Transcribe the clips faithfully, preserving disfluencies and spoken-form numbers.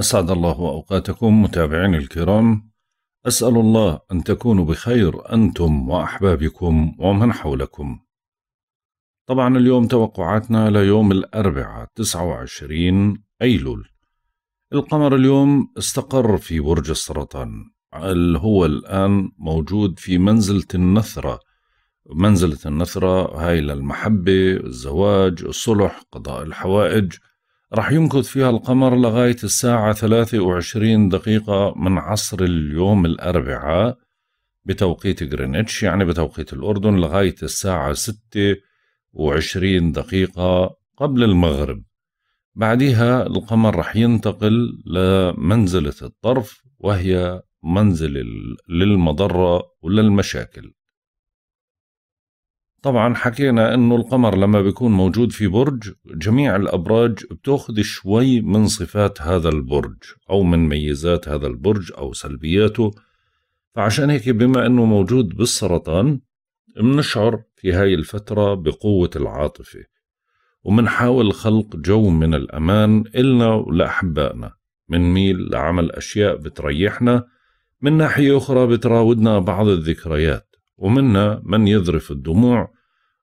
أسعد الله أوقاتكم متابعين الكرام، أسأل الله أن تكونوا بخير أنتم وأحبابكم ومن حولكم. طبعا اليوم توقعاتنا ليوم الأربعاء تسعة وعشرين أيلول. القمر اليوم استقر في برج السرطان، اللي هو الآن موجود في منزلة النثرة. منزلة النثرة هاي للمحبة، الزواج، الصلح، قضاء الحوائج. رح يمكث فيها القمر لغاية الساعة ثلاثة وعشرين دقيقة من عصر اليوم الأربعاء بتوقيت غرينتش، يعني بتوقيت الأردن، لغاية الساعة ستة وعشرين دقيقة قبل المغرب. بعدها القمر رح ينتقل لمنزلة الطرف، وهي منزلة للمضرة وللمشاكل. طبعا حكينا انه القمر لما بيكون موجود في برج، جميع الابراج بتاخذ شوي من صفات هذا البرج او من ميزات هذا البرج او سلبياته، فعشان هيك بما انه موجود بالسرطان بنشعر في هاي الفترة بقوة العاطفة، ومنحاول خلق جو من الامان النا ولاحبائنا، منميل لعمل اشياء بتريحنا، من ناحية اخرى بتراودنا بعض الذكريات، ومنا من يذرف الدموع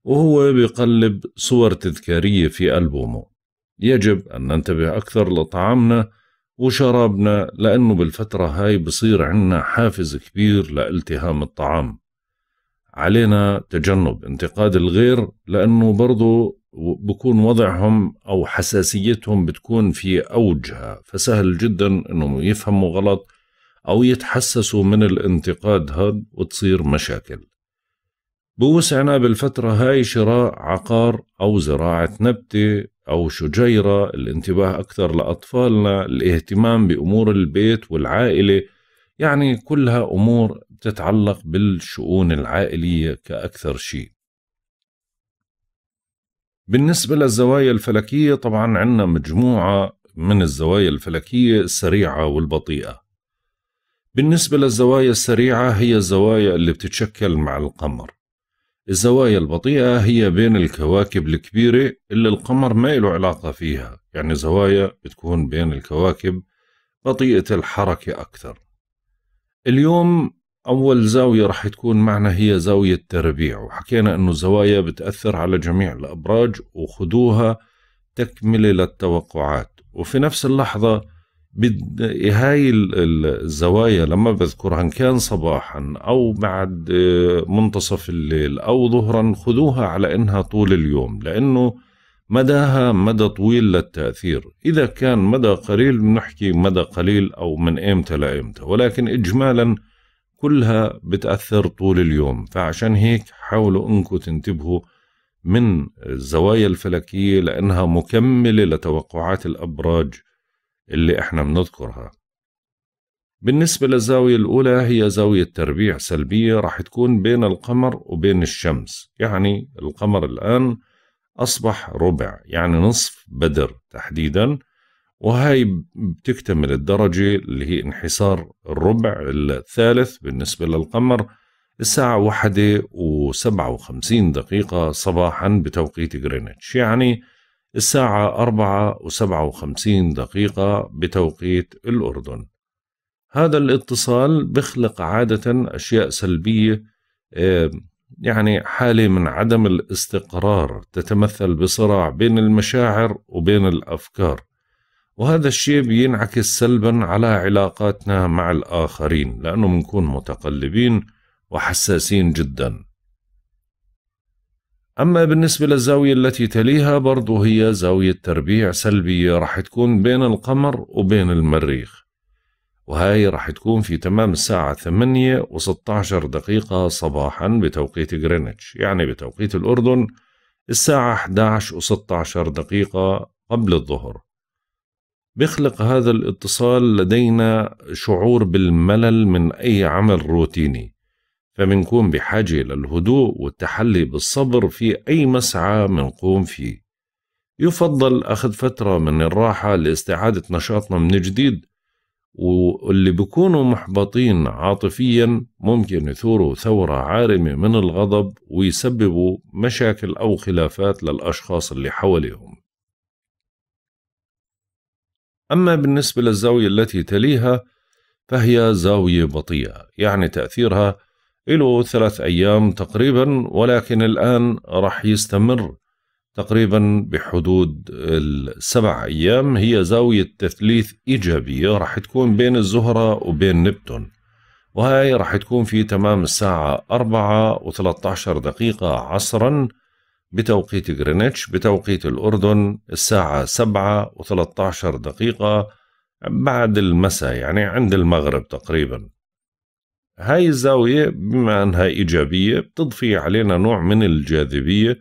وهو بيقلب صور تذكارية في ألبومه. يجب أن ننتبه أكثر لطعامنا وشرابنا، لأنه بالفترة هاي بصير عنا حافز كبير لالتهام الطعام. علينا تجنب انتقاد الغير، لأنه برضو بكون وضعهم أو حساسيتهم بتكون في أوجها، فسهل جدا أنهم يفهموا غلط أو يتحسسوا من الانتقاد هاد وتصير مشاكل. بوسعنا بالفترة هاي شراء عقار أو زراعة نبتة أو شجيرة، الانتباه أكثر لأطفالنا، الاهتمام بأمور البيت والعائلة، يعني كلها أمور بتتعلق بالشؤون العائلية كأكثر شيء. بالنسبة للزوايا الفلكية، طبعا عنا مجموعة من الزوايا الفلكية السريعة والبطيئة. بالنسبة للزوايا السريعة هي الزوايا اللي بتتشكل مع القمر. الزوايا البطيئة هي بين الكواكب الكبيرة اللي القمر ما له علاقة فيها، يعني زوايا بتكون بين الكواكب بطيئة الحركة أكثر. اليوم أول زاوية رح تكون معنا هي زاوية تربيع، وحكينا أنه الزوايا بتأثر على جميع الأبراج، وخدوها تكملة للتوقعات. وفي نفس اللحظة هاي الزوايا لما بذكرها، إن كان صباحا أو بعد منتصف الليل أو ظهرا، خذوها على إنها طول اليوم، لأنه مداها مدى طويل للتأثير. إذا كان مدى قليل بنحكي مدى قليل أو من إمتى لإمتى، ولكن إجمالا كلها بتأثر طول اليوم. فعشان هيك حاولوا أنكم تنتبهوا من الزوايا الفلكية، لأنها مكملة لتوقعات الأبراج اللي احنا بنذكرها. بالنسبة للزاوية الأولى هي زاوية تربيع سلبية، راح تكون بين القمر وبين الشمس، يعني القمر الآن أصبح ربع، يعني نصف بدر تحديدا، وهي بتكتمل الدرجة اللي هي انحسار الربع الثالث بالنسبة للقمر الساعة واحدة وسبعة وخمسين دقيقة صباحا بتوقيت غرينتش، يعني الساعة أربعة وسبعة وخمسين دقيقة بتوقيت الأردن. هذا الاتصال بخلق عادة أشياء سلبية، يعني حالة من عدم الاستقرار تتمثل بصراع بين المشاعر وبين الأفكار، وهذا الشيء بينعكس سلبا على علاقاتنا مع الآخرين، لأنه بنكون متقلبين وحساسين جدا. أما بالنسبة للزاوية التي تليها برضو هي زاوية تربيع سلبية، رح تكون بين القمر وبين المريخ، وهاي رح تكون في تمام الساعة ثمانية وستة عشر دقيقة صباحا بتوقيت غرينتش، يعني بتوقيت الأردن الساعة أحد عشر وستة عشر دقيقة قبل الظهر. بيخلق هذا الاتصال لدينا شعور بالملل من أي عمل روتيني، فمنكون بحاجة للهدوء والتحلي بالصبر في أي مسعى منقوم فيه. يفضل أخذ فترة من الراحة لاستعادة نشاطنا من جديد، واللي بيكونوا محبطين عاطفيا ممكن يثوروا ثورة عارمة من الغضب ويسببوا مشاكل أو خلافات للأشخاص اللي حواليهم. أما بالنسبة للزاوية التي تليها فهي زاوية بطيئة، يعني تأثيرها له ثلاث أيام تقريبا، ولكن الآن رح يستمر تقريبا بحدود السبع أيام. هي زاوية تثليث إيجابية رح تكون بين الزهرة وبين نبتون، وهي رح تكون في تمام الساعة أربعة وثلاثة عشر دقيقة عصرا بتوقيت غرينتش، بتوقيت الأردن الساعة سبعة وثلاثة عشر دقيقة بعد المساء، يعني عند المغرب تقريبا. هاي الزاوية بما أنها إيجابية بتضفي علينا نوع من الجاذبية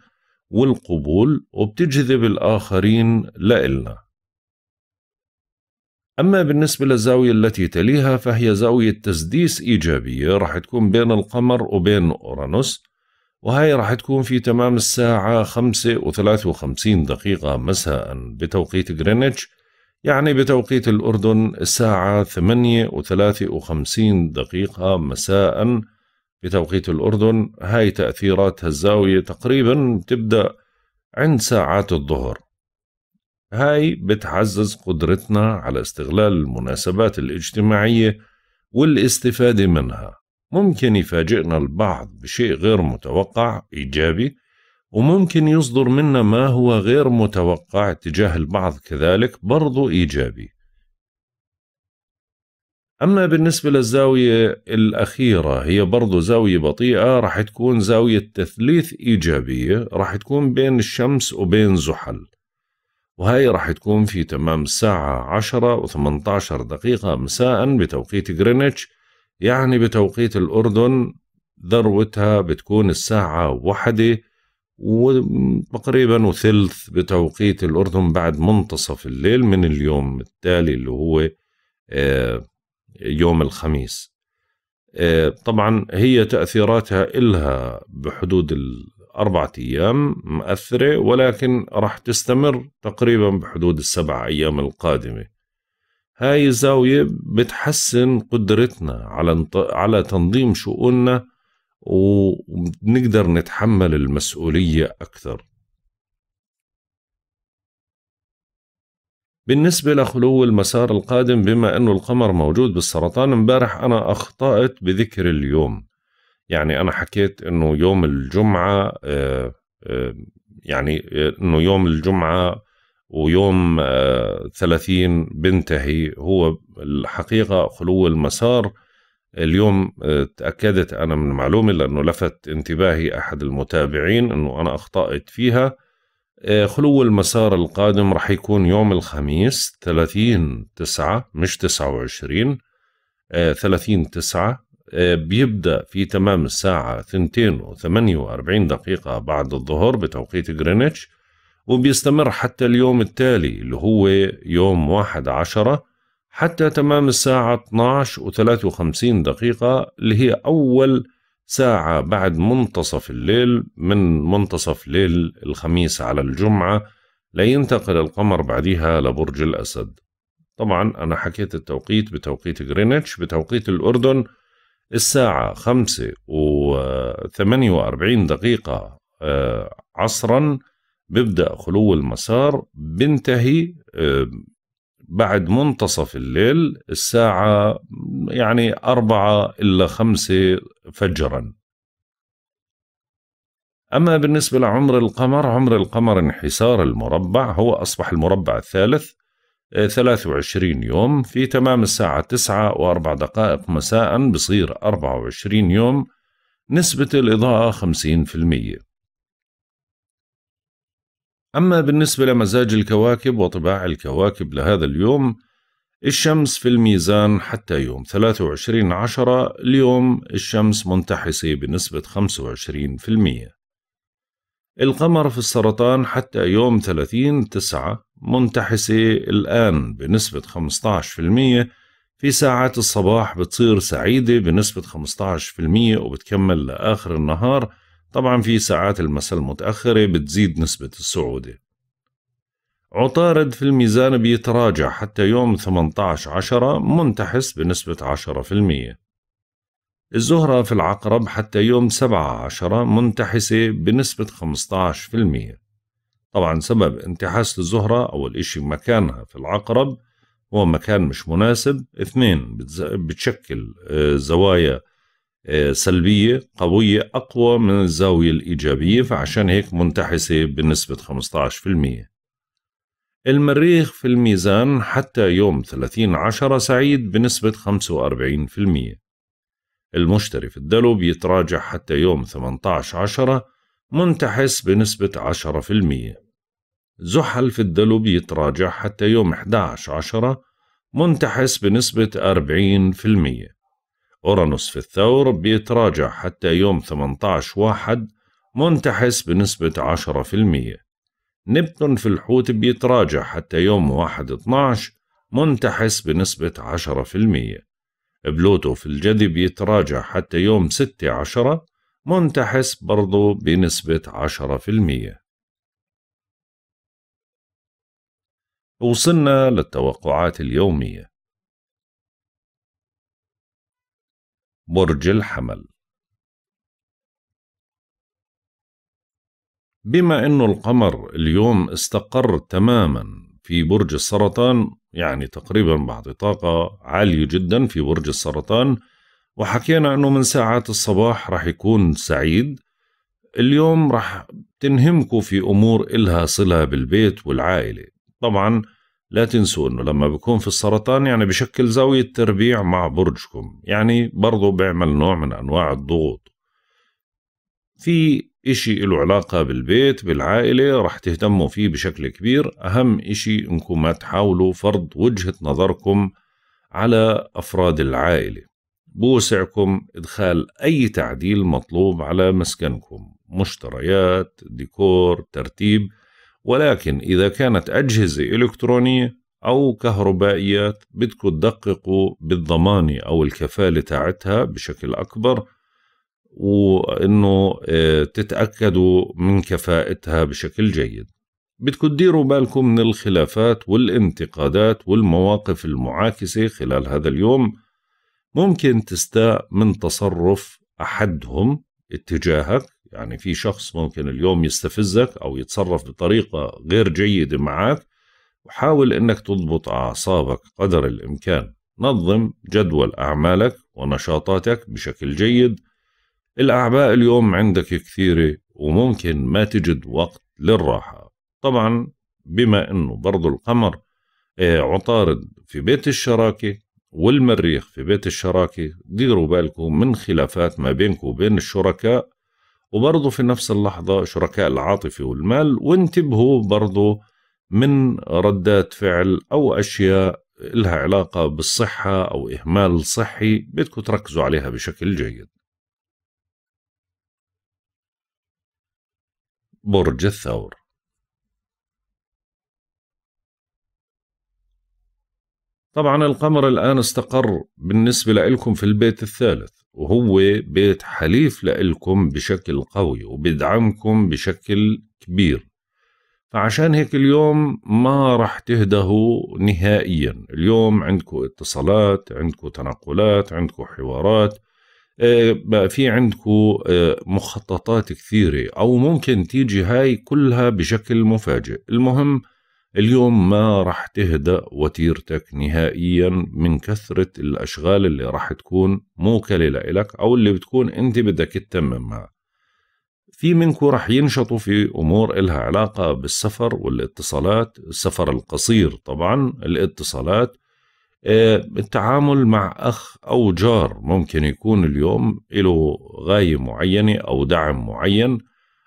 والقبول، وبتجذب الآخرين لإلنا. أما بالنسبة للزاوية التي تليها فهي زاوية تسديس إيجابية رح تكون بين القمر وبين أورانوس، وهي رح تكون في تمام الساعة خمسة وثلاثة وخمسين دقيقة مساء بتوقيت غرينتش، يعني بتوقيت الأردن الساعة ثمانية وثلاثة وخمسين دقيقة مساء بتوقيت الأردن. هاي تأثيرات هالزاوية تقريبا بتبدأ عند ساعات الظهر. هاي بتعزز قدرتنا على استغلال المناسبات الاجتماعية والاستفادة منها. ممكن يفاجئنا البعض بشيء غير متوقع إيجابي، وممكن يصدر منا ما هو غير متوقع تجاه البعض كذلك برضو إيجابي. أما بالنسبة للزاوية الأخيرة هي برضو زاوية بطيئة، رح تكون زاوية تثليث إيجابية، رح تكون بين الشمس وبين زحل، وهي رح تكون في تمام الساعة عشرة وثمانية عشر دقيقة مساء بتوقيت غرينتش، يعني بتوقيت الأردن ذروتها بتكون الساعة واحدة وتقريبا وثلث بتوقيت الأردن بعد منتصف الليل من اليوم التالي اللي هو يوم الخميس. طبعا هي تأثيراتها إلها بحدود الأربعة أيام مؤثرة، ولكن رح تستمر تقريبا بحدود السبع أيام القادمة. هاي الزاوية بتحسن قدرتنا على على تنظيم شؤوننا، ونقدر نتحمل المسؤولية أكثر. بالنسبة لخلو المسار القادم، بما أنه القمر موجود بالسرطان، امبارح أنا أخطأت بذكر اليوم، يعني أنا حكيت أنه يوم الجمعة آآ آآ يعني أنه يوم الجمعة ويوم ثلاثين بنتهي، هو الحقيقة خلو المسار. اليوم تأكدت أنا من المعلومة لأنه لفت انتباهي أحد المتابعين أنه أنا أخطأت فيها. خلو المسار القادم رح يكون يوم الخميس ثلاثين تسعة، مش تسعة وعشرين، ثلاثين تسعة، بيبدأ في تمام الساعة اثنتين وثمانية وأربعين دقيقة بعد الظهر بتوقيت غرينتش، وبيستمر حتى اليوم التالي اللي هو يوم واحد عشرة حتى تمام الساعة اثني عشر وثلاثة وخمسين دقيقة اللي هي أول ساعة بعد منتصف الليل، من منتصف ليل الخميس على الجمعة، لينتقل القمر بعدها لبرج الأسد. طبعا أنا حكيت التوقيت بتوقيت غرينتش، بتوقيت الأردن الساعة خمسة وثمانية وأربعين دقيقة عصرا ببدأ خلو المسار، بنتهي بعد منتصف الليل الساعة يعني أربعة إلا خمسة فجرا. أما بالنسبة لعمر القمر، عمر القمر انحسار المربع، هو أصبح المربع الثالث، ثلاثة وعشرين يوم، في تمام الساعة تسعة وأربع دقائق مساء بصير أربعة وعشرين يوم، نسبة الإضاءة خمسين بالمئة. أما بالنسبة لمزاج الكواكب وطباع الكواكب لهذا اليوم، الشمس في الميزان حتى يوم ثلاثة وعشرين عشرة، اليوم الشمس منتحسة بنسبة خمسة وعشرين بالمئة. القمر في السرطان حتى يوم ثلاثين تسعة، منتحسة الآن بنسبة خمسة عشر بالمئة، في ساعات الصباح بتصير سعيدة بنسبة خمسة عشر بالمئة وبتكمل لآخر النهار. طبعا في ساعات المساء المتأخرة بتزيد نسبة السعودة. عطارد في الميزان بيتراجع حتى يوم ثمانية عشر عشرة، منتحس بنسبة عشرة بالمئة. الزهرة في العقرب حتى يوم سبعة عشر، منتحسة بنسبة خمسة عشر بالمئة. طبعا سبب انتحاس الزهرة أول إشي مكانها في العقرب، ومكان مش مناسب. اثنين، بتشكل زوايا سلبية قوية أقوى من الزاوية الإيجابية، فعشان هيك منتحسة بنسبة خمسة عشر بالمية. المريخ في الميزان حتى يوم ثلاثين عشرة سعيد بنسبة خمسة وأربعين بالمية. المشتري في الدلو بيتراجع حتى يوم ثمانية عشر عشرة منتحس بنسبة عشرة بالمية. زحل في الدلو بيتراجع حتى يوم أحد عشر عشرة منتحس بنسبة أربعين بالمية. أورانوس في الثور بيتراجع حتى يوم ثمانية عشر واحد منتحس بنسبة عشرة بالمية. نبتون في الحوت بيتراجع حتى يوم واحد اثنعش منتحس بنسبة عشرة بالمية. بلوتو في الجدي بيتراجع حتى يوم ستة عشرة منتحس برضو بنسبة عشرة بالمية. وصلنا للتوقعات اليومية. برج الحمل، بما أنه القمر اليوم استقر تماما في برج السرطان، يعني تقريبا بعد طاقة عالية جدا في برج السرطان، وحكينا أنه من ساعات الصباح رح يكون سعيد. اليوم رح تنهمكوا في أمور إلها صلة بالبيت والعائلة. طبعا لا تنسوا أنه لما بيكون في السرطان يعني بشكل زاوية تربيع مع برجكم، يعني برضو بيعمل نوع من أنواع الضغوط في إشي إله علاقة بالبيت بالعائلة، رح تهتموا فيه بشكل كبير. أهم إشي إنكم ما تحاولوا فرض وجهة نظركم على أفراد العائلة. بوسعكم إدخال أي تعديل مطلوب على مسكنكم، مشتريات، ديكور، ترتيب، ولكن إذا كانت أجهزة إلكترونية أو كهربائيات بدكم تدققوا بالضمانة أو الكفالة تاعتها بشكل أكبر، وإنه تتأكدوا من كفاءتها بشكل جيد. بدكم تديروا بالكم من الخلافات والانتقادات والمواقف المعاكسة خلال هذا اليوم، ممكن تستاء من تصرف أحدهم اتجاهك. يعني في شخص ممكن اليوم يستفزك أو يتصرف بطريقة غير جيدة معك، وحاول إنك تضبط أعصابك قدر الإمكان. نظم جدول أعمالك ونشاطاتك بشكل جيد. الأعباء اليوم عندك كثيرة وممكن ما تجد وقت للراحة. طبعا بما أنه برضو القمر عطارد في بيت الشراكة والمريخ في بيت الشراكة، ديروا بالكم من خلافات ما بينكم وبين الشركاء، وبرضو في نفس اللحظة شركاء العاطفة والمال، وانتبهوا برضو من ردات فعل أو أشياء لها علاقة بالصحة أو إهمال صحي، بدكم تركزوا عليها بشكل جيد. برج الثور، طبعا القمر الآن استقر بالنسبة لإلكم في البيت الثالث، وهو بيت حليف لإلكم بشكل قوي وبيدعمكم بشكل كبير، فعشان هيك اليوم ما رح تهدهوا نهائيا. اليوم عندكم اتصالات، عندكم تنقلات، عندكم حوارات، بقى في عندكم مخططات كثيرة، أو ممكن تيجي هاي كلها بشكل مفاجئ. المهم اليوم ما رح تهدأ وتيرتك نهائيا من كثرة الأشغال اللي رح تكون موكلة لإلك أو اللي بتكون أنت بدك تتممها. في منكم رح ينشطوا في أمور إلها علاقة بالسفر والاتصالات، السفر القصير طبعا، الاتصالات، التعامل مع أخ أو جار ممكن يكون اليوم له غاية معينة أو دعم معين.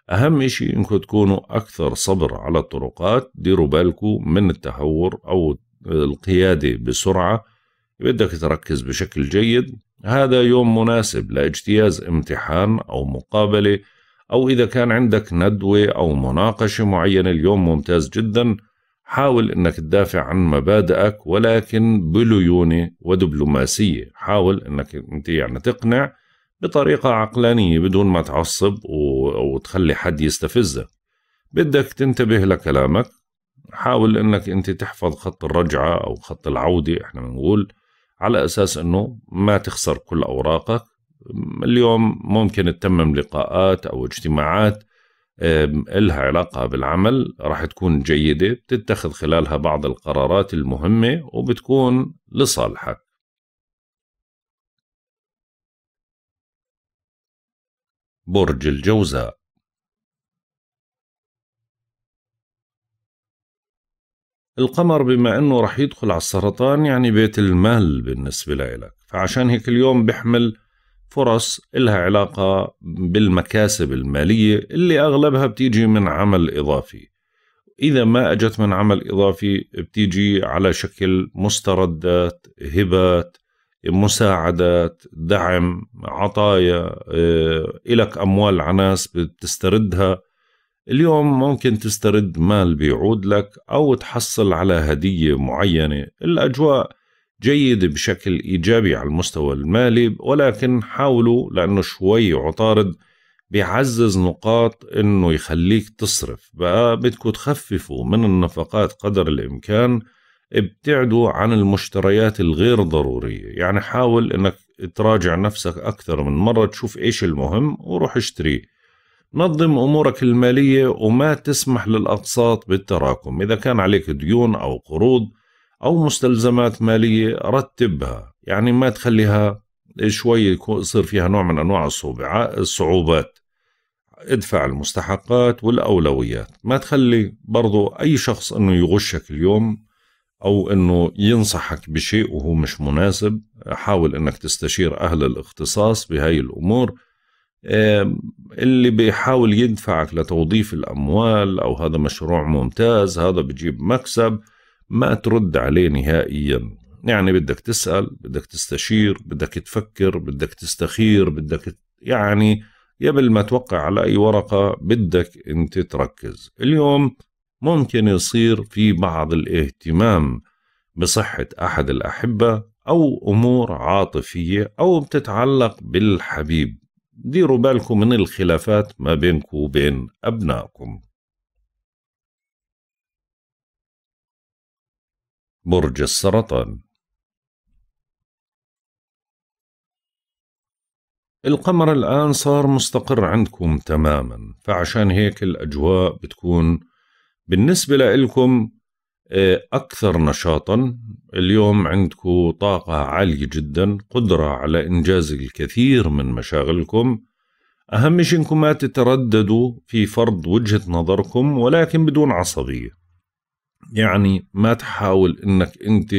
أهم إشي إنكم تكونوا أكثر صبر على الطرقات، ديروا بالكم من التهور أو القيادة بسرعة، بدك تركز بشكل جيد. هذا يوم مناسب لاجتياز امتحان أو مقابلة، أو إذا كان عندك ندوة أو مناقشة معينة اليوم ممتاز جدا. حاول إنك تدافع عن مبادئك ولكن بليونة ودبلوماسية. حاول إنك أنت يعني تقنع بطريقة عقلانية بدون ما تعصب وتخلي حد يستفزك. بدك تنتبه لكلامك، حاول إنك أنت تحفظ خط الرجعة أو خط العودة، إحنا بنقول على أساس إنه ما تخسر كل أوراقك. اليوم ممكن تتمم لقاءات أو اجتماعات إلها علاقة بالعمل راح تكون جيدة، بتتخذ خلالها بعض القرارات المهمة وبتكون لصالحك. برج الجوزاء. القمر بما انه رح يدخل على السرطان يعني بيت المال بالنسبة لك، فعشان هيك اليوم بيحمل فرص إلها علاقة بالمكاسب المالية اللي أغلبها بتيجي من عمل إضافي. إذا ما أجت من عمل إضافي بتيجي على شكل مستردات، هبات، مساعدات، دعم، عطايا. إلك أموال عناس بتستردها اليوم، ممكن تسترد مال بيعود لك أو تحصل على هدية معينة. الأجواء جيد بشكل إيجابي على المستوى المالي، ولكن حاولوا لأنه شوي عطارد بيعزز نقاط أنه يخليك تصرف، بقى بدكوا تخففوا من النفقات قدر الإمكان، ابتعدوا عن المشتريات الغير ضرورية. يعني حاول أنك تراجع نفسك أكثر من مرة، تشوف إيش المهم وروح اشتريه. نظم أمورك المالية وما تسمح للأقساط بالتراكم. إذا كان عليك ديون أو قروض أو مستلزمات مالية رتبها، يعني ما تخليها شوي يصير فيها نوع من أنواع الصعوبات. ادفع المستحقات والأولويات، ما تخلي برضو أي شخص أنه يغشك اليوم أو أنه ينصحك بشيء وهو مش مناسب. حاول أنك تستشير أهل الاختصاص بهاي الأمور. اللي بيحاول يدفعك لتوظيف الأموال أو هذا مشروع ممتاز، هذا بجيب مكسب، ما ترد عليه نهائيا. يعني بدك تسأل، بدك تستشير، بدك تفكر، بدك تستخير، بدك يعني قبل ما توقع على أي ورقة بدك أنت تركز. اليوم ممكن يصير في بعض الاهتمام بصحة أحد الأحبة أو أمور عاطفية أو بتتعلق بالحبيب. ديروا بالكم من الخلافات ما بينكم وبين أبنائكم. برج السرطان. القمر الآن صار مستقر عندكم تماما، فعشان هيك الأجواء بتكون بالنسبة لكم أكثر نشاطا. اليوم عندكم طاقة عالية جدا، قدرة على إنجاز الكثير من مشاغلكم. أهم شيء إنكم ما تترددوا في فرض وجهة نظركم، ولكن بدون عصبية. يعني ما تحاول انك انت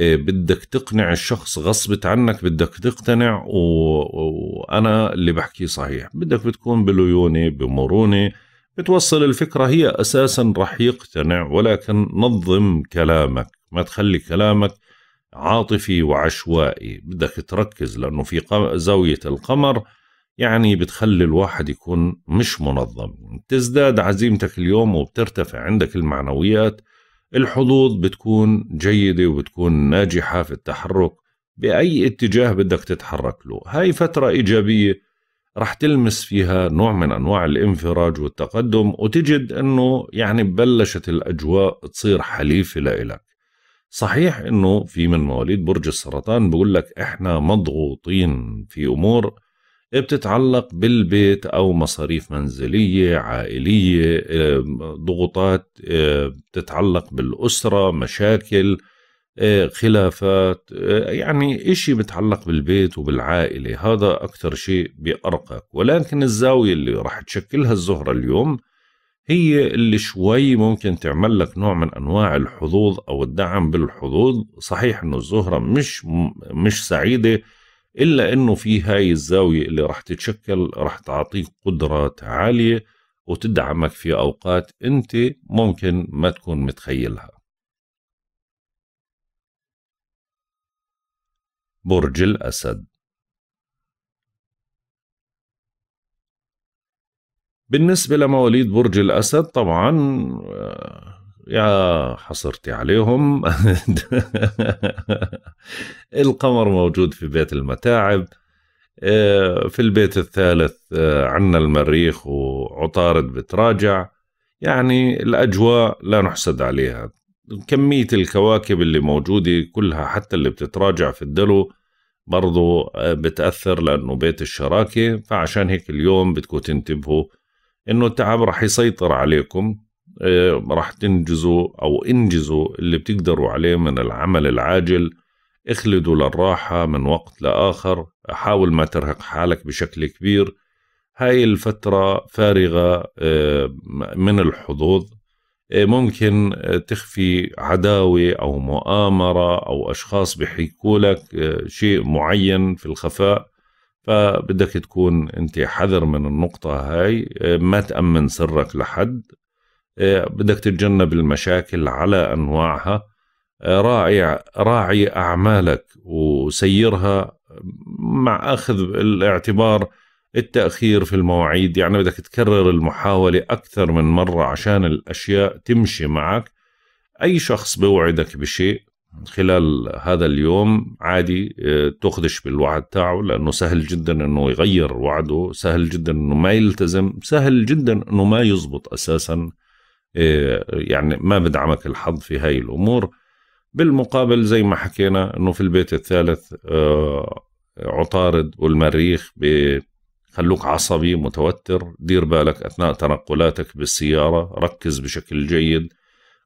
بدك تقنع الشخص غصبت عنك، بدك تقتنع وانا اللي بحكي صحيح. بدك بتكون بليونة، بمرونة، بتوصل الفكرة هي اساسا رح يقتنع. ولكن نظم كلامك، ما تخلي كلامك عاطفي وعشوائي، بدك تركز لانه في زاوية القمر يعني بتخلي الواحد يكون مش منظم. تزداد عزيمتك اليوم وبترتفع عندك المعنويات. الحظوظ بتكون جيدة وبتكون ناجحة في التحرك بأي اتجاه بدك تتحرك له. هاي فترة إيجابية رح تلمس فيها نوع من أنواع الانفراج والتقدم، وتجد أنه يعني بلشت الأجواء تصير حليفة لإلك. صحيح أنه في من مواليد برج السرطان بقول لك إحنا مضغوطين في أمور بتتعلق بالبيت أو مصاريف منزلية، عائلية، ضغوطات بتتعلق بالأسرة، مشاكل، خلافات، يعني إشي بتعلق بالبيت وبالعائلة. هذا أكثر شيء بيأرقك. ولكن الزاوية اللي راح تشكلها الزهرة اليوم هي اللي شوي ممكن تعمل لك نوع من أنواع الحظوظ أو الدعم بالحظوظ. صحيح إنه الزهرة مش مش سعيدة، إلا أنه في هاي الزاوية اللي رح تتشكل رح تعطيك قدرات عالية وتدعمك في أوقات أنت ممكن ما تكون متخيلها. برج الأسد. بالنسبة لمواليد برج الأسد طبعا يا حصرتي عليهم القمر موجود في بيت المتاعب. في البيت الثالث عنا المريخ وعطارد بتراجع، يعني الأجواء لا نحسد عليها. كمية الكواكب اللي موجودة كلها حتى اللي بتتراجع في الدلو برضو بتأثر لأنه بيت الشراكة، فعشان هيك اليوم بدكوا تنتبهوا انه التعب راح يسيطر عليكم، راح تنجزوا او انجزوا اللي بتقدروا عليه من العمل العاجل. اخلدوا للراحة من وقت لآخر، حاول ما ترهق حالك بشكل كبير. هاي الفترة فارغة من الحظوظ، ممكن تخفي عداوة أو مؤامرة أو أشخاص بيحكوا لك شيء معين في الخفاء، فبدك تكون أنت حذر من النقطة هاي، ما تأمن سرك لحد، بدك تتجنب المشاكل على أنواعها. راعي راعي أعمالك وسيرها مع أخذ الاعتبار التأخير في المواعيد، يعني بدك تكرر المحاولة أكثر من مرة عشان الأشياء تمشي معك. أي شخص بوعدك بشيء خلال هذا اليوم عادي تأخذش بالوعد تاعه، لأنه سهل جدا أنه يغير وعده، سهل جدا أنه ما يلتزم، سهل جدا أنه ما يزبط أساسا، يعني ما بدعمك الحظ في هاي الأمور. بالمقابل زي ما حكينا أنه في البيت الثالث عطارد والمريخ ب خلوك عصبي متوتر. دير بالك أثناء تنقلاتك بالسيارة، ركز بشكل جيد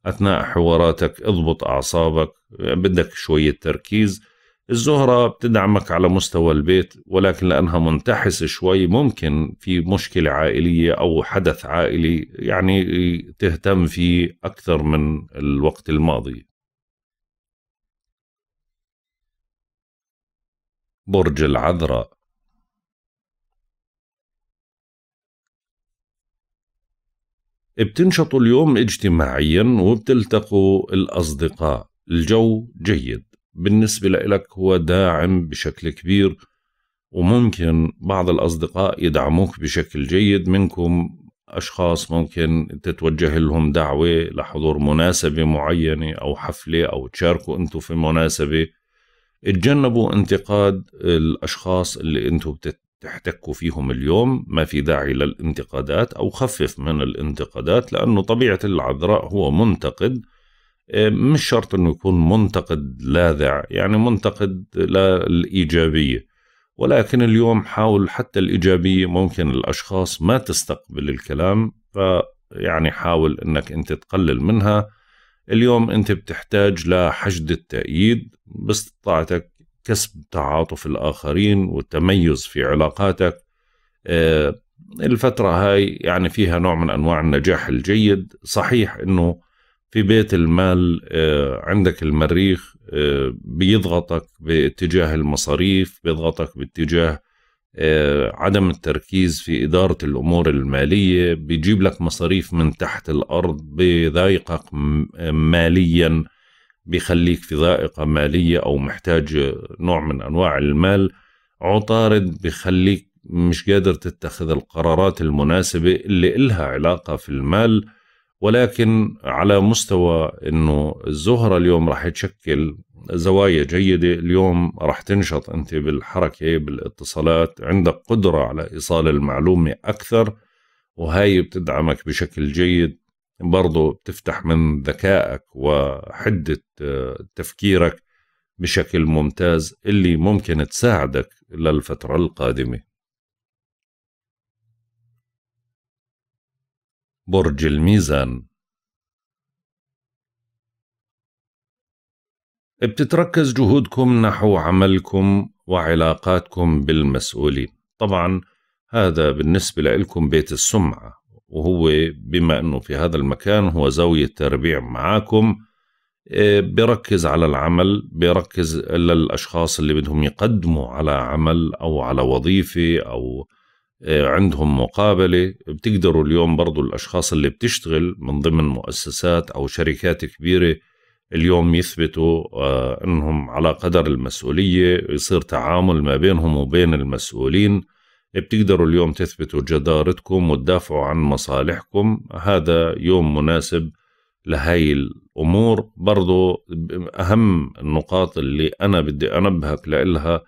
أثناء حواراتك، اضبط أعصابك، بدك شوية تركيز. الزهرة بتدعمك على مستوى البيت، ولكن لأنها منتحسة شوي ممكن في مشكلة عائلية أو حدث عائلي يعني تهتم فيه أكثر من الوقت الماضي. برج العذراء، بتنشطوا اليوم اجتماعيا وبتلتقوا الأصدقاء، الجو جيد بالنسبة لك، هو داعم بشكل كبير، وممكن بعض الأصدقاء يدعموك بشكل جيد. منكم أشخاص ممكن تتوجه لهم دعوة لحضور مناسبة معينة أو حفلة أو تشاركوا أنتوا في مناسبة. اتجنبوا انتقاد الأشخاص اللي أنتوا بتت تحتكوا فيهم اليوم، ما في داعي للانتقادات أو خفف من الانتقادات، لأنه طبيعة العذراء هو منتقد، مش شرط أنه يكون منتقد لاذع، يعني منتقد للإيجابية، ولكن اليوم حاول حتى الإيجابية ممكن الأشخاص ما تستقبل الكلام، فيعني حاول أنك أنت تقلل منها. اليوم أنت بتحتاج لحشد التأييد، باستطاعتك كسب تعاطف الآخرين والتميز في علاقاتك. الفترة هاي يعني فيها نوع من أنواع النجاح الجيد. صحيح أنه في بيت المال عندك المريخ بيضغطك باتجاه المصاريف، بيضغطك باتجاه عدم التركيز في إدارة الأمور المالية، بيجيب لك مصاريف من تحت الأرض، بيضايقك مالياً، بيخليك في ضائقة مالية أو محتاج نوع من أنواع المال. عطارد بيخليك مش قادر تتخذ القرارات المناسبة اللي إلها علاقة في المال، ولكن على مستوى إنه الزهرة اليوم راح تشكل زوايا جيدة. اليوم راح تنشط أنت بالحركة، بالاتصالات، عندك قدرة على إيصال المعلومة أكثر، وهاي بتدعمك بشكل جيد. برضو بتفتح من ذكائك وحدة تفكيرك بشكل ممتاز اللي ممكن تساعدك للفترة القادمة. برج الميزان، بتتركز جهودكم نحو عملكم وعلاقاتكم بالمسؤولين. طبعا هذا بالنسبة لكم بيت السمعة، وهو بما أنه في هذا المكان هو زاوية تربيع معاكم، بركز على العمل، بركز للأشخاص اللي بدهم يقدموا على عمل أو على وظيفة أو عندهم مقابلة. بتقدروا اليوم برضو الأشخاص اللي بتشتغل من ضمن مؤسسات أو شركات كبيرة اليوم يثبتوا أنهم على قدر المسؤولية، يصير تعامل ما بينهم وبين المسؤولين. بتقدروا اليوم تثبتوا جدارتكم وتدافعوا عن مصالحكم، هذا يوم مناسب لهاي الأمور. برضو أهم النقاط اللي أنا بدي أنبهك لإلها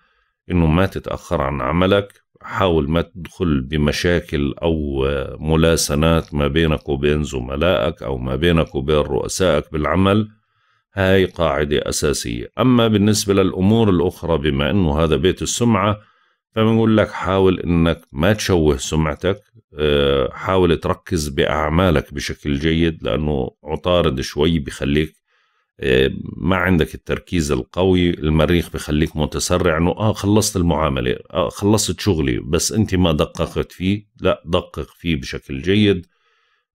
إنه ما تتأخر عن عملك، حاول ما تدخل بمشاكل أو ملاسنات ما بينك وبين زملائك أو ما بينك وبين رؤسائك بالعمل، هاي قاعدة أساسية. أما بالنسبة للأمور الأخرى بما إنه هذا بيت السمعة، فبنقول لك حاول انك ما تشوه سمعتك، حاول تركز بأعمالك بشكل جيد، لأنه عطارد شوي بخليك ما عندك التركيز القوي. المريخ بخليك متسرع، انه اه خلصت المعامله، اه خلصت شغلي، بس انت ما دققت فيه. لا، دقق فيه بشكل جيد.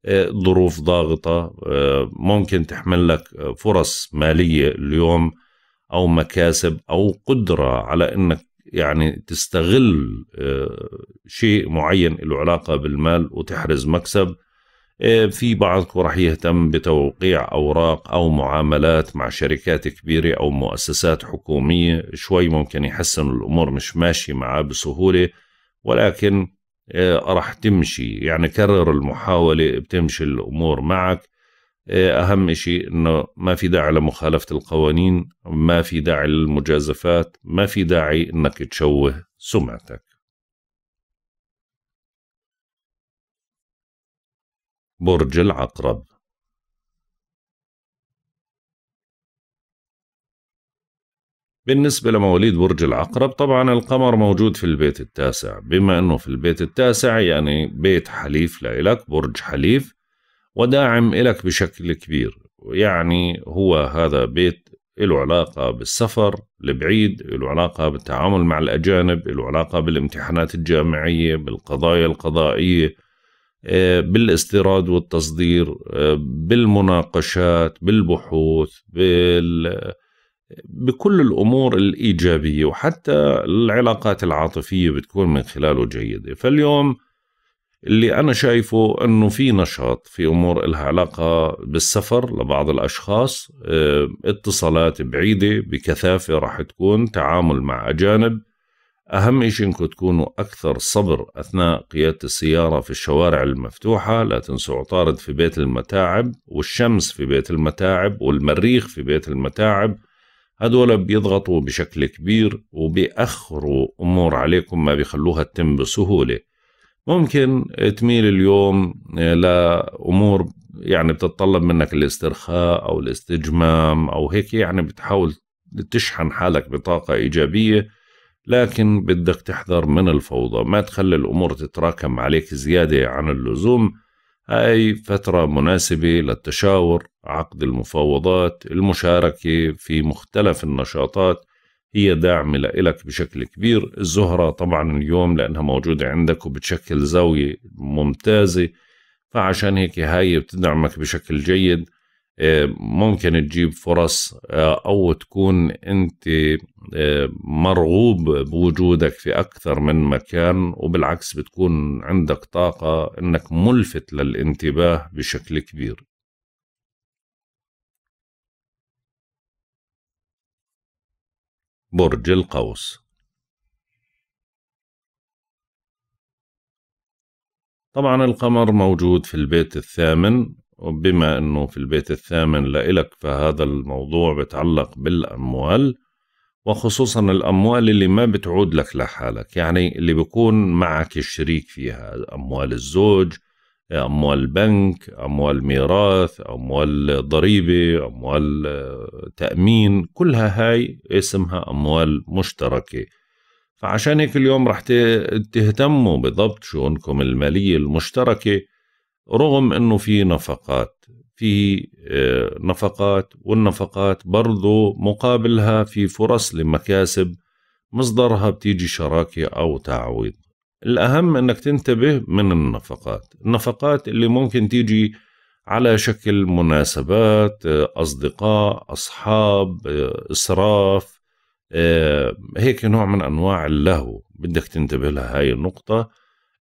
آه ظروف ضاغطه آه ممكن تحمل لك فرص ماليه اليوم او مكاسب او قدره على انك يعني تستغل آه شيء معين له علاقه بالمال وتحرز مكسب. في بعضكم راح يهتم بتوقيع أوراق أو معاملات مع شركات كبيرة أو مؤسسات حكومية، شوي ممكن يحسن الأمور مش ماشي معاه بسهولة، ولكن راح تمشي. يعني كرر المحاولة، بتمشي الأمور معك. أهم شيء أنه ما في داعي لمخالفة القوانين، ما في داعي للمجازفات، ما في داعي أنك تشوه سمعتك. برج العقرب. بالنسبة لمواليد برج العقرب، طبعا القمر موجود في البيت التاسع، بما انه في البيت التاسع يعني بيت حليف لإلك، برج حليف وداعم إلك بشكل كبير. يعني هو هذا بيت له علاقة بالسفر البعيد، له علاقة بالتعامل مع الأجانب، له علاقة بالامتحانات الجامعية، بالقضايا القضائية، بالاستيراد والتصدير، بالمناقشات، بالبحوث، بال... بكل الأمور الإيجابية، وحتى العلاقات العاطفية بتكون من خلاله جيدة. فاليوم اللي أنا شايفه أنه في نشاط في أمور لها علاقة بالسفر لبعض الأشخاص، اتصالات بعيدة بكثافة راح تكون، تعامل مع أجانب. أهم شيء إنكم تكونوا أكثر صبر أثناء قيادة السيارة في الشوارع المفتوحة. لا تنسوا عطارد في بيت المتاعب، والشمس في بيت المتاعب، والمريخ في بيت المتاعب. هدول بيضغطوا بشكل كبير وبيأخروا أمور عليكم، ما بيخلوها تتم بسهولة. ممكن تميل اليوم لأمور يعني بتتطلب منك الاسترخاء أو الاستجمام أو هيك، يعني بتحاول تشحن حالك بطاقة إيجابية، لكن بدك تحذر من الفوضى، ما تخلي الأمور تتراكم عليك زيادة عن اللزوم. هاي فترة مناسبة للتشاور، عقد المفاوضات، المشاركة في مختلف النشاطات، هي داعمة لإلك بشكل كبير. الزهرة طبعا اليوم لأنها موجودة عندك وبتشكل زاوية ممتازة، فعشان هيك هاي بتدعمك بشكل جيد. ممكن تجيب فرص أو تكون أنت مرغوب بوجودك في أكثر من مكان، وبالعكس بتكون عندك طاقة أنك ملفت للانتباه بشكل كبير. برج القوس. طبعا القمر موجود في البيت الثامن، وبما أنه في البيت الثامن لإلك فهذا الموضوع بتعلق بالأموال، وخصوصا الأموال اللي ما بتعود لك لحالك، يعني اللي بيكون معك الشريك فيها. أموال الزوج، أموال بنك، أموال ميراث، أموال ضريبة، أموال تأمين، كلها هاي اسمها أموال مشتركة. فعشان هيك اليوم رح تهتموا بضبط شؤونكم المالية المشتركة، رغم انه في نفقات، في نفقات، والنفقات برضو مقابلها في فرص لمكاسب مصدرها بتيجي شراكة او تعويض. الاهم انك تنتبه من النفقات، النفقات اللي ممكن تيجي على شكل مناسبات، اصدقاء، اصحاب، اسراف، هيك نوع من انواع اللهو، بدك تنتبه لها هاي النقطة.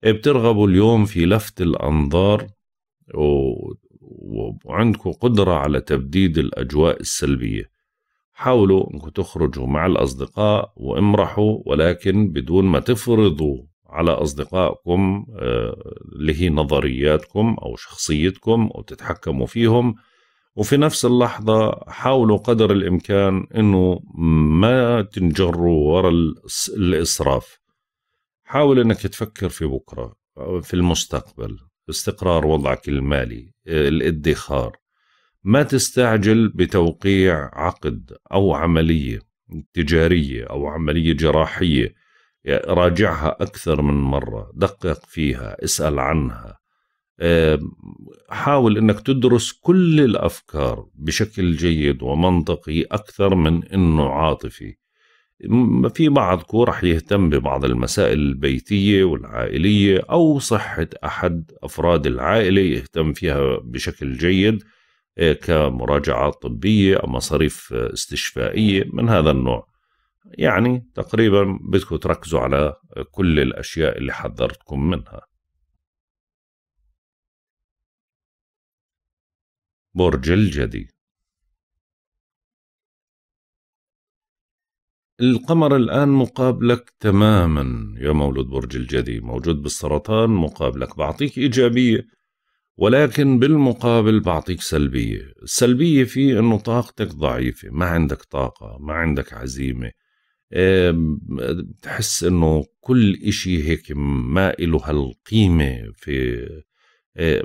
بترغبوا اليوم في لفت الأنظار، وعندكم قدرة على تبديد الأجواء السلبية. حاولوا أنكم تخرجوا مع الأصدقاء وامرحوا، ولكن بدون ما تفرضوا على أصدقائكم اللي هي نظرياتكم أو شخصيتكم وتتحكموا فيهم. وفي نفس اللحظة حاولوا قدر الإمكان أنه ما تنجروا وراء الإسراف. حاول انك تفكر في بكره، في المستقبل، استقرار وضعك المالي، الادخار. ما تستعجل بتوقيع عقد او عمليه تجاريه او عمليه جراحيه، راجعها أكثر من مرة، دقق فيها، اسأل عنها، حاول أنك تدرس كل الأفكار بشكل جيد ومنطقي أكثر من أنه عاطفي. في بعضكم رح يهتم ببعض المسائل البيتية والعائلية أو صحة أحد أفراد العائلة يهتم فيها بشكل جيد كمراجعات طبية أو مصاريف استشفائية من هذا النوع. يعني تقريبا بدكم تركزوا على كل الأشياء اللي حذرتكم منها. برج الجدي. القمر الآن مقابلك تماما يا مولود برج الجدي، موجود بالسرطان مقابلك، بعطيك إيجابية ولكن بالمقابل بعطيك سلبية. السلبية فيه أنه طاقتك ضعيفة، ما عندك طاقة، ما عندك عزيمة، بتحس أنه كل إشي هيك ما إله هالقيمة، في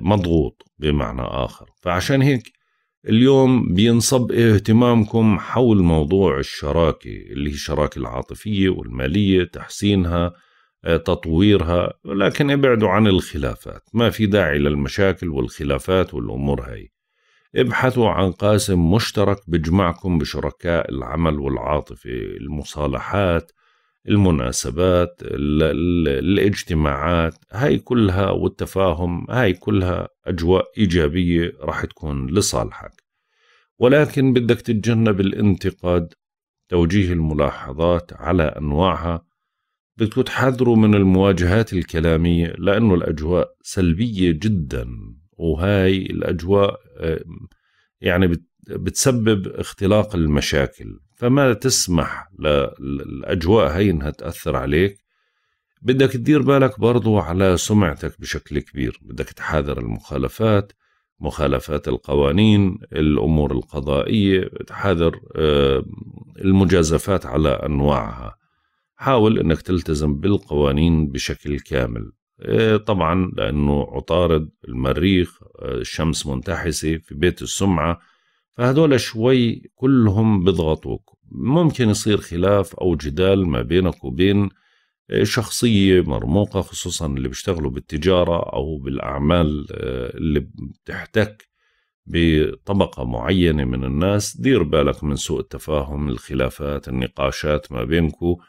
مضغوط بمعنى آخر. فعشان هيك اليوم بينصب اهتمامكم حول موضوع الشراكة اللي هي الشراكة العاطفية والمالية، تحسينها، تطويرها، ولكن ابعدوا عن الخلافات. ما في داعي للمشاكل والخلافات والأمور هاي. ابحثوا عن قاسم مشترك بجمعكم بشركاء العمل والعاطفة، المصالحات، المناسبات، الاجتماعات، هاي كلها، والتفاهم، هاي كلها أجواء إيجابية راح تكون لصالحك. ولكن بدك تتجنب الانتقاد، توجيه الملاحظات على أنواعها، بدكم تحذروا من المواجهات الكلامية لأنه الأجواء سلبية جدا، وهاي الأجواء يعني بتسبب اختلاق المشاكل. فما تسمح للأجواء هاي إنها تأثر عليك. بدك تدير بالك برضو على سمعتك بشكل كبير، بدك تحاذر المخالفات، مخالفات القوانين، الأمور القضائية، تحاذر المجازفات على أنواعها. حاول أنك تلتزم بالقوانين بشكل كامل طبعا، لأنه عطارد، المريخ، الشمس منتحسة في بيت السمعة، فهدول شوي كلهم بضغطوك. ممكن يصير خلاف أو جدال ما بينك وبين شخصية مرموقة، خصوصا اللي بيشتغلوا بالتجارة أو بالأعمال اللي بتحتك بطبقة معينة من الناس. دير بالك من سوء التفاهم، الخلافات، النقاشات ما بينكو،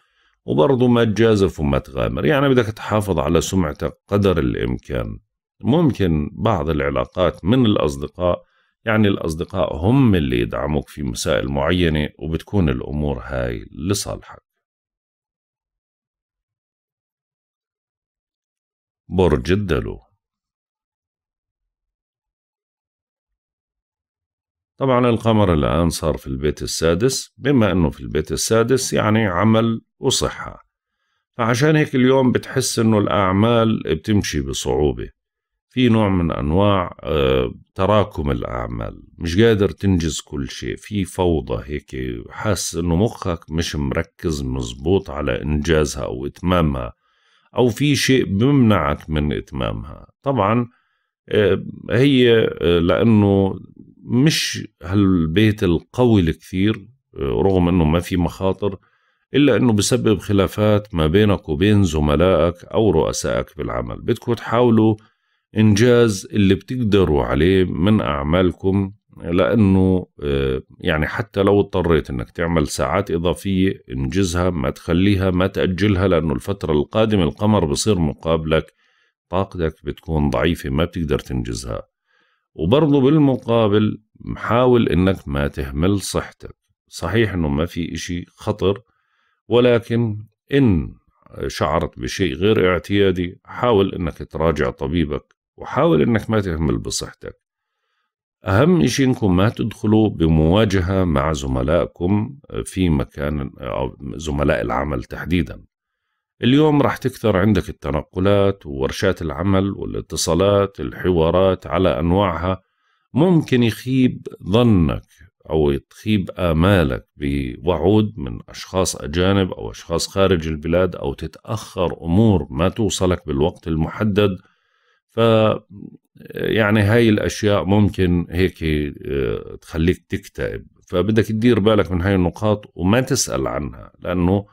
وبرضه ما تجازف وما تغامر. يعني بدك تحافظ على سمعتك قدر الإمكان. ممكن بعض العلاقات من الأصدقاء، يعني الأصدقاء هم اللي يدعموك في مسائل معينة وبتكون الأمور هاي لصالحك. برج الدلو. طبعا القمر الآن صار في البيت السادس، بما أنه في البيت السادس يعني عمل وصحة، فعشان هيك اليوم بتحس أنه الأعمال بتمشي بصعوبة، في نوع من أنواع تراكم الأعمال، مش قادر تنجز كل شيء، في فوضى هيك، حاس أنه مخك مش مركز مزبوط على إنجازها أو إتمامها، أو في شيء بمنعك من إتمامها. طبعا هي لأنه مش هالبيت القوي الكثير، رغم أنه ما في مخاطر، إلا أنه بسبب خلافات ما بينك وبين زملائك أو رؤسائك بالعمل. بدكم تحاولوا إنجاز اللي بتقدروا عليه من أعمالكم، لأنه يعني حتى لو اضطريت أنك تعمل ساعات إضافية انجزها، ما تخليها، ما تأجلها، لأنه الفترة القادمة القمر بصير مقابلك، طاقتك بتكون ضعيفة، ما بتقدر تنجزها. وبرضه بالمقابل حاول أنك ما تهمل صحتك. صحيح أنه ما في إشي خطر، ولكن إن شعرت بشيء غير اعتيادي حاول أنك تراجع طبيبك، وحاول أنك ما تهمل بصحتك. أهم إشي أنكم ما تدخلوا بمواجهة مع زملائكم في مكان، أو زملاء العمل تحديدا. اليوم راح تكثر عندك التنقلات وورشات العمل والاتصالات، الحوارات على أنواعها. ممكن يخيب ظنك أو تخيب آمالك بوعود من أشخاص أجانب أو أشخاص خارج البلاد، أو تتأخر أمور ما توصلك بالوقت المحدد. ف يعني هاي الأشياء ممكن هيك تخليك تكتئب، فبدك تدير بالك من هاي النقاط وما تسأل عنها، لأنه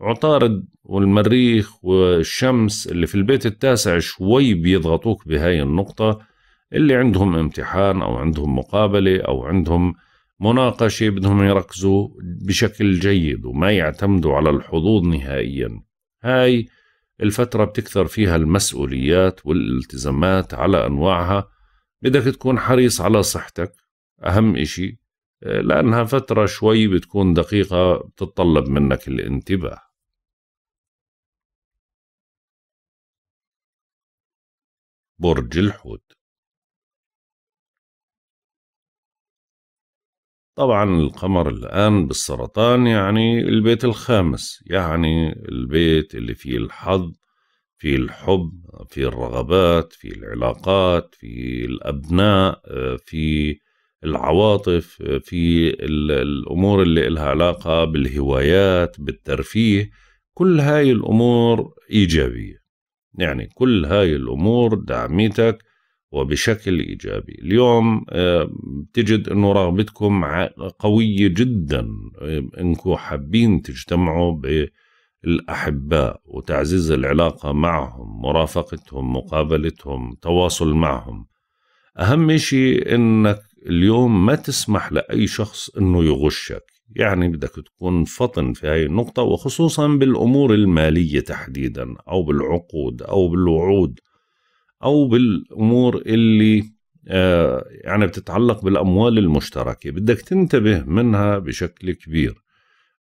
عطارد والمريخ والشمس اللي في البيت التاسع شوي بيضغطوك بهاي النقطة. اللي عندهم امتحان أو عندهم مقابلة أو عندهم مناقشة بدهم يركزوا بشكل جيد وما يعتمدوا على الحظوظ نهائيا. هاي الفترة بتكثر فيها المسؤوليات والالتزامات على أنواعها، بدك تكون حريص على صحتك أهم إشي، لأنها فترة شوي بتكون دقيقة بتتطلب منك الانتباه. برج الحوت، طبعا القمر الآن بالسرطان يعني البيت الخامس، يعني البيت اللي فيه الحظ، فيه الحب، فيه الرغبات، فيه العلاقات، فيه الأبناء، فيه العواطف، في الأمور اللي لها علاقة بالهوايات، بالترفيه. كل هاي الأمور إيجابية، يعني كل هاي الأمور دعمتك وبشكل إيجابي. اليوم بتجد أنه رغبتكم قوية جدا أنكم حابين تجتمعوا بالأحباء وتعزيز العلاقة معهم، مرافقتهم، مقابلتهم، تواصل معهم. أهم شيء أنك اليوم ما تسمح لأي شخص أنه يغشك، يعني بدك تكون فطن في هاي النقطة، وخصوصا بالأمور المالية تحديدا أو بالعقود أو بالوعود أو بالأمور اللي آه يعني بتتعلق بالأموال المشتركة. بدك تنتبه منها بشكل كبير،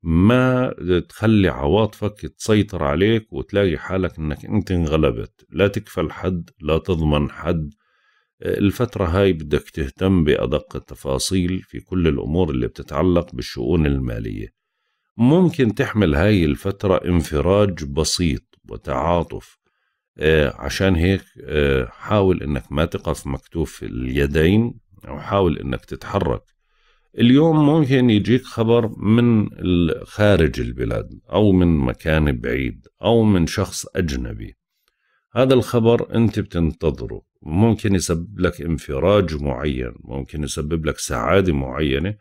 ما تخلي عواطفك تسيطر عليك وتلاقي حالك أنك أنت انغلبت. لا تكفل حد، لا تضمن حد. الفترة هاي بدك تهتم بأدق التفاصيل في كل الأمور اللي بتتعلق بالشؤون المالية. ممكن تحمل هاي الفترة انفراج بسيط وتعاطف، عشان هيك حاول انك ما تقف مكتوف اليدين، او حاول انك تتحرك. اليوم ممكن يجيك خبر من خارج البلاد او من مكان بعيد او من شخص أجنبي، هذا الخبر انت بتنتظره، ممكن يسبب لك انفراج معين، ممكن يسبب لك سعادة معينة.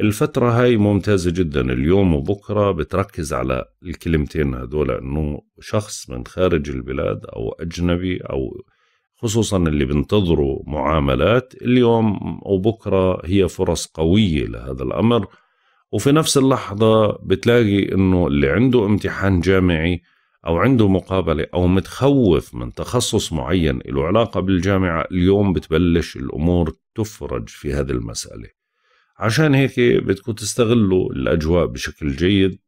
الفترة هاي ممتازة جدا اليوم وبكرة، بتركز على الكلمتين هذول، انه شخص من خارج البلاد او اجنبي، او خصوصا اللي بنتظروا معاملات. اليوم وبكرة هي فرص قوية لهذا الامر، وفي نفس اللحظة بتلاقي انه اللي عنده امتحان جامعي أو عنده مقابلة أو متخوف من تخصص معين له علاقة بالجامعة، اليوم بتبلش الأمور تفرج في هذه المسألة. عشان هيك بدكم تستغلوا الأجواء بشكل جيد.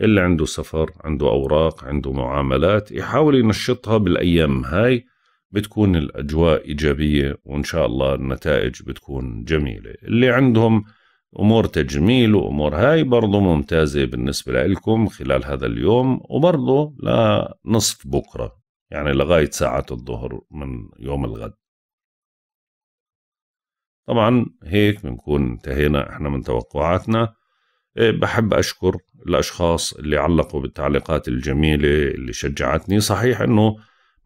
اللي عنده سفر، عنده أوراق، عنده معاملات، يحاول ينشطها بالأيام هاي، بتكون الأجواء إيجابية وإن شاء الله النتائج بتكون جميلة. اللي عندهم أمور تجميل وأمور هاي برضو ممتازة بالنسبة لكم خلال هذا اليوم، وبرضو لنصف بكرة يعني لغاية ساعة الظهر من يوم الغد. طبعا هيك بنكون انتهينا احنا من توقعاتنا. بحب أشكر الأشخاص اللي علقوا بالتعليقات الجميلة اللي شجعتني. صحيح أنه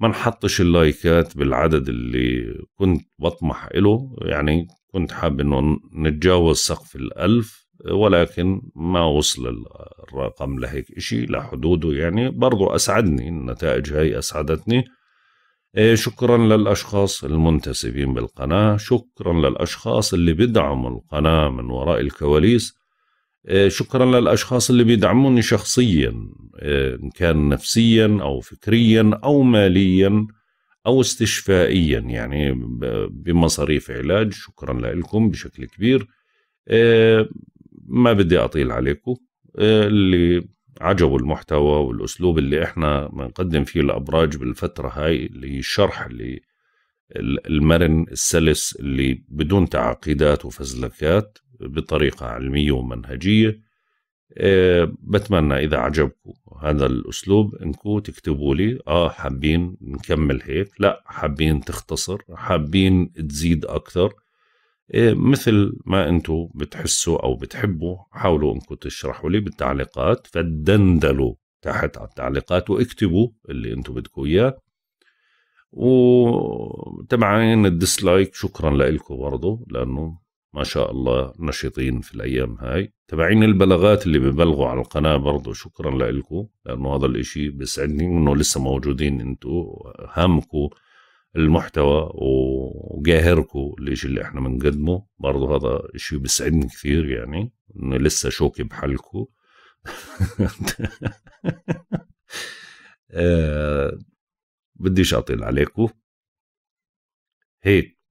ما نحطش اللايكات بالعدد اللي كنت بطمح له، يعني كنت حاب انه نتجاوز سقف الألف، ولكن ما وصل الرقم لهيك اشي لحدوده، يعني برضو أسعدني النتائج هاي، أسعدتني. شكرا للأشخاص المنتسبين بالقناة، شكرا للأشخاص اللي بيدعموا القناة من وراء الكواليس، شكرا للأشخاص اللي بيدعموني شخصيا إن كان نفسيا أو فكريا أو ماليا أو استشفائيا، يعني بمصاريف علاج. شكرا لكم بشكل كبير. ما بدي أطيل عليكم، اللي عجبوا المحتوى والأسلوب اللي احنا بنقدم فيه الأبراج بالفترة هاي، اللي الشرح اللي المرن السلس اللي بدون تعقيدات وفزلكات بطريقة علمية ومنهجية. بتمنى إذا عجبكم هذا الأسلوب أنكم تكتبوا لي آه حابين نكمل هيك، لا حابين تختصر، حابين تزيد أكثر، مثل ما أنتم بتحسوا أو بتحبوا. حاولوا أنكم تشرحوا لي بالتعليقات، فدندلوا تحت على التعليقات واكتبوا اللي أنتم بدكم إياه. وتبعين الديسلايك شكرا لكم برضه، لأنه ما شاء الله نشطين في الأيام هاي. تابعين البلاغات اللي ببلغوا على القناة برضو شكرا لكم، لأنه هذا الإشي بيسعدني إنه لسه موجودين انتو، هامكو المحتوى وجاهركو الإشي اللي احنا بنقدمه، برضو هذا إشي بيسعدني كثير، يعني إنه لسه شوكي بحالكو. أه بديش أطيل عليكو. هيك